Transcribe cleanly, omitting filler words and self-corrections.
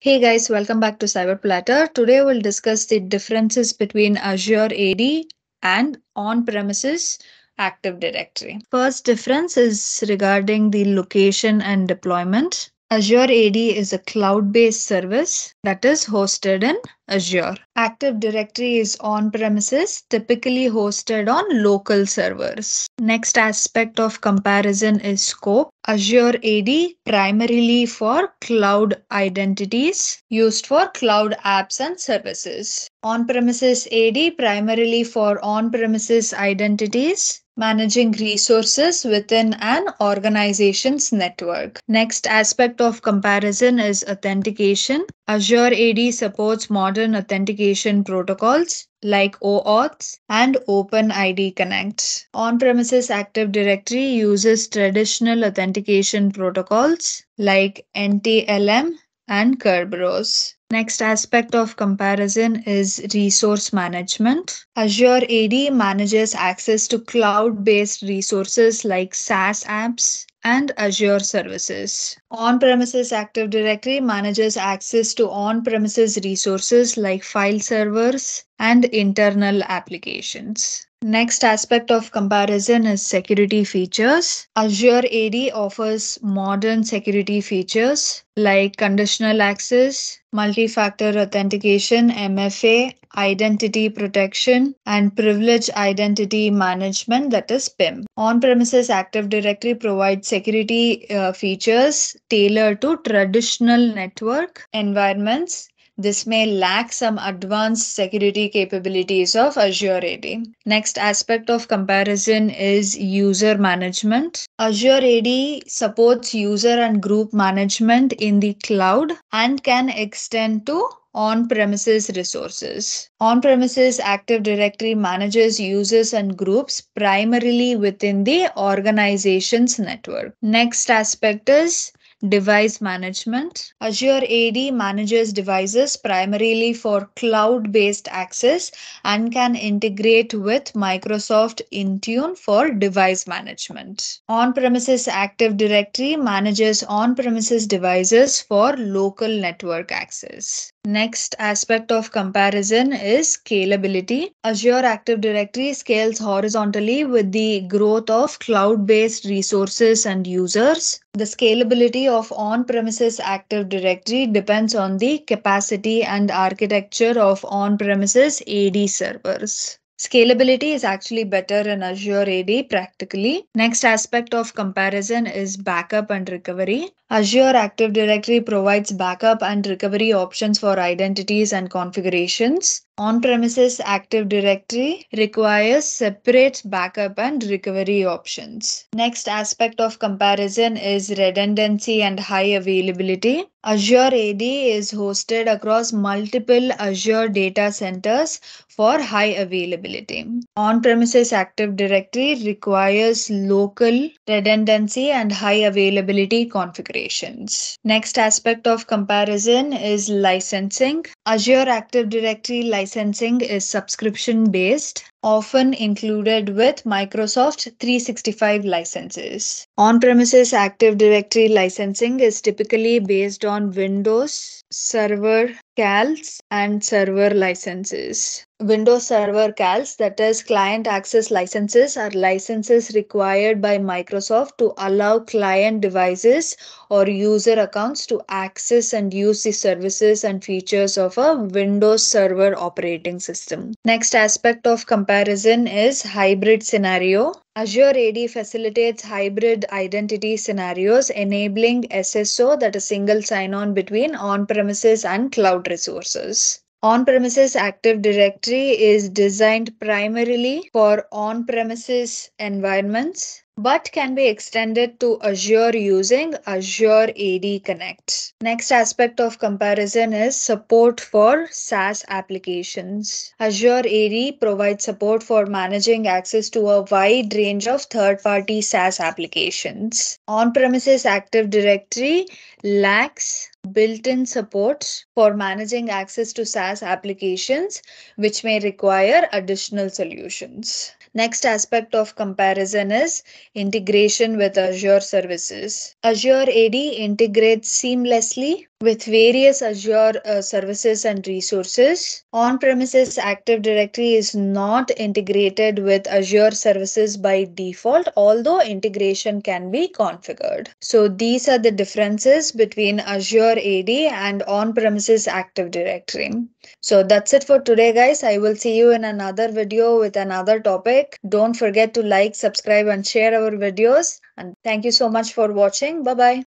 Hey guys, welcome back to CyberPlatter. Today we'll discuss the differences between Azure AD and on-premises Active Directory. First difference is regarding the location and deployment. Azure AD is a cloud-based service that is hosted in Azure. Active Directory is on-premises, typically hosted on local servers. Next aspect of comparison is scope. Azure AD primarily for cloud identities used for cloud apps and services. On-premises AD primarily for on-premises identities, managing resources within an organization's network. Next aspect of comparison is authentication. Azure AD supports modern authentication protocols like OAuth and OpenID Connect. On-premises Active Directory uses traditional authentication protocols like NTLM and Kerberos. Next aspect of comparison is resource management. Azure AD manages access to cloud-based resources like SaaS apps and Azure services. On-premises Active Directory manages access to on-premises resources like file servers and internal applications. Next aspect of comparison is security features. Azure AD offers modern security features like conditional access, multi-factor authentication, MFA, identity protection, and privileged identity management, that is PIM. On-premises Active Directory provides security features tailored to traditional network environments. This may lack some advanced security capabilities of Azure AD. Next aspect of comparison is user management. Azure AD supports user and group management in the cloud and can extend to on-premises resources. On-premises Active Directory manages users and groups primarily within the organization's network. Next aspect is device management. Azure AD manages devices primarily for cloud-based access and can integrate with Microsoft Intune for device management. On-premises Active Directory manages on-premises devices for local network access. Next aspect of comparison is scalability. Azure Active Directory scales horizontally with the growth of cloud-based resources and users. The scalability of on-premises Active Directory depends on the capacity and architecture of on-premises AD servers. Scalability is actually better in Azure AD practically. Next aspect of comparison is backup and recovery. Azure Active Directory provides backup and recovery options for identities and configurations. On-premises Active Directory requires separate backup and recovery options. Next aspect of comparison is redundancy and high availability. Azure AD is hosted across multiple Azure data centers for high availability. On-premises Active Directory requires local redundancy and high availability configurations. Next aspect of comparison is licensing. Azure Active Directory licensing is subscription-based, often included with Microsoft 365 licenses. On-premises Active Directory licensing is typically based on Windows Server CALs and server licenses. Windows Server CALs, that is client access licenses, are licenses required by Microsoft to allow client devices or user accounts to access and use the services and features of a Windows Server operating system. Next aspect of comparison is hybrid scenario. Azure AD facilitates hybrid identity scenarios, enabling SSO, that is single sign-on between on-premises and cloud resources. On-premises Active Directory is designed primarily for on-premises environments, but can be extended to Azure using Azure AD Connect. Next aspect of comparison is support for SaaS applications. Azure AD provides support for managing access to a wide range of third-party SaaS applications. On-premises Active Directory lacks built-in support for managing access to SaaS applications, which may require additional solutions. Next aspect of comparison is integration with Azure services. Azure AD integrates seamlessly with various Azure services and resources. On-premises Active Directory is not integrated with Azure services by default, although integration can be configured. So these are the differences between Azure AD and on-premises Active Directory. So that's it for today, guys. I will see you in another video with another topic. Don't forget to like, subscribe, and share our videos. And thank you so much for watching. Bye-bye.